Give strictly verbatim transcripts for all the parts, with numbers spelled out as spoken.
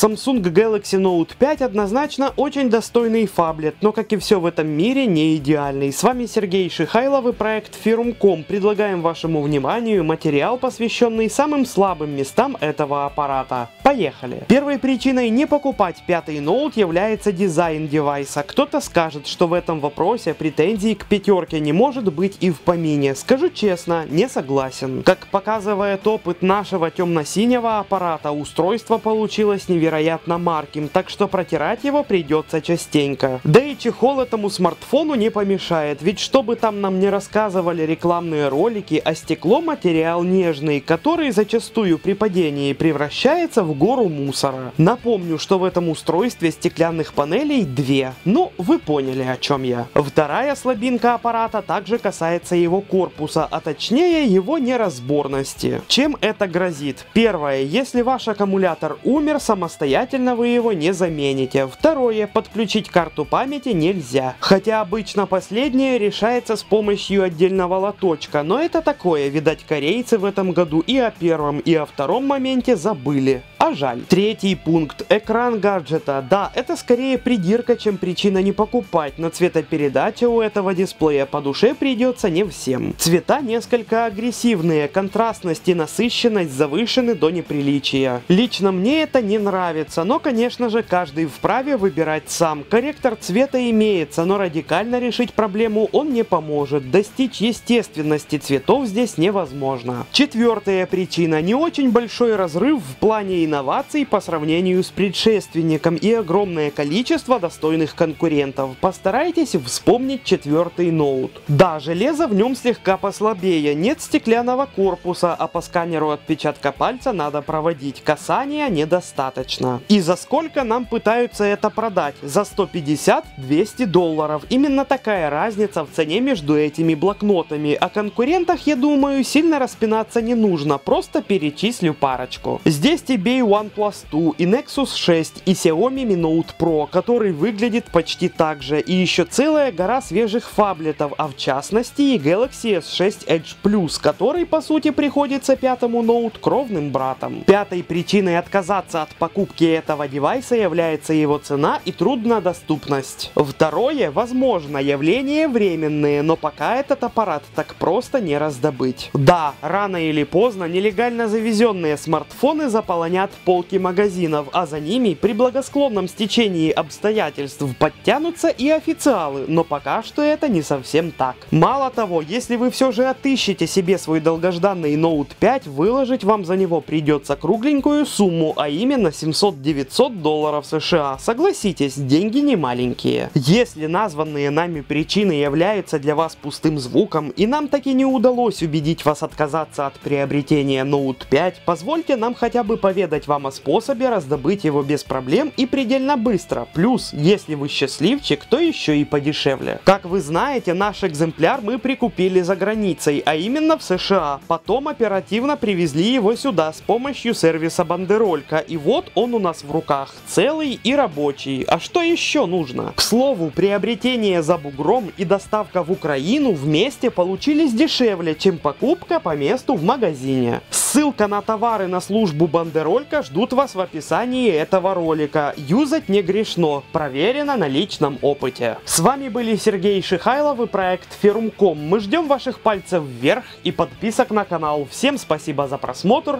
Samsung Galaxy Note пять однозначно очень достойный фаблет, но, как и все в этом мире, не идеальный. С вами Сергей Шихайлов и проект ферум точка ком. Предлагаем вашему вниманию материал, посвященный самым слабым местам этого аппарата. Поехали! Первой причиной не покупать пятый Note является дизайн девайса. Кто-то скажет, что в этом вопросе претензий к пятерке не может быть и в помине. Скажу честно, не согласен. Как показывает опыт нашего темно-синего аппарата, устройство получилось невероятно марким, так что протирать его придется частенько. Да и чехол этому смартфону не помешает, ведь что бы там нам не рассказывали рекламные ролики, а стекло — материал нежный, который зачастую при падении превращается в гору мусора. Напомню, что в этом устройстве стеклянных панелей две, ну вы поняли, о чем я. Вторая слабинка аппарата также касается его корпуса, а точнее его неразборности. Чем это грозит? Первое, если ваш аккумулятор умер, самостоятельно вы его не замените. Второе, подключить карту памяти нельзя, хотя обычно последнее решается с помощью отдельного лоточка, но это такое, видать, корейцы в этом году и о первом, и о втором моменте забыли. А жаль. Третий пункт. Экран гаджета. Да, это скорее придирка, чем причина не покупать, но цветопередача у этого дисплея по душе придется не всем. Цвета несколько агрессивные, контрастность и насыщенность завышены до неприличия. Лично мне это не нравится, но, конечно же, каждый вправе выбирать сам. Корректор цвета имеется, но радикально решить проблему он не поможет. Достичь естественности цветов здесь невозможно. Четвертая причина. Не очень большой разрыв в плане инноваций по сравнению с предшественником и огромное количество достойных конкурентов. Постарайтесь вспомнить четвертый Note. Да, железо в нем слегка послабее, нет стеклянного корпуса, а по сканеру отпечатка пальца надо проводить, касания недостаточно. И за сколько нам пытаются это продать? За сто пятьдесят — двести долларов. Именно такая разница в цене между этими блокнотами. О конкурентах, я думаю, сильно распинаться не нужно, просто перечислю парочку. Здесь тебе и OnePlus два, и Nexus шесть, и Xiaomi Mi Note Pro, который выглядит почти так же, и еще целая гора свежих фаблетов, а в частности и Galaxy эс шесть Edge Plus, который по сути приходится пятому Note кровным братом. Пятой причиной отказаться от покупки этого девайса является его цена и труднодоступность. Второе, возможно, явления временные, но пока этот аппарат так просто не раздобыть. Да, рано или поздно нелегально завезенные смартфоны заполонят полки магазинов, а за ними при благосклонном стечении обстоятельств подтянутся и официалы, но пока что это не совсем так. Мало того, если вы все же отыщете себе свой долгожданный Note пять, выложить вам за него придется кругленькую сумму, а именно семьсот — девятьсот долларов США. Согласитесь, деньги не маленькие. Если названные нами причины являются для вас пустым звуком, и нам таки не удалось убедить вас отказаться от приобретения Note пять, позвольте нам хотя бы поведать вам о способе раздобыть его без проблем и предельно быстро. Плюс, если вы счастливчик, то еще и подешевле. Как вы знаете, наш экземпляр мы прикупили за границей, а именно в США. Потом оперативно привезли его сюда с помощью сервиса Бандеролька. И вот он у нас в руках. Целый и рабочий. А что еще нужно? К слову, приобретение за бугром и доставка в Украину вместе получились дешевле, чем покупка по месту в магазине. Ссылка на товары на службу Бандеролька ждут вас в описании этого ролика. Юзать не грешно, проверено на личном опыте. С вами были Сергей Шихайлов и проект ферум точка ком. Мы ждем ваших пальцев вверх и подписок на канал. Всем спасибо за просмотр.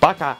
Пока!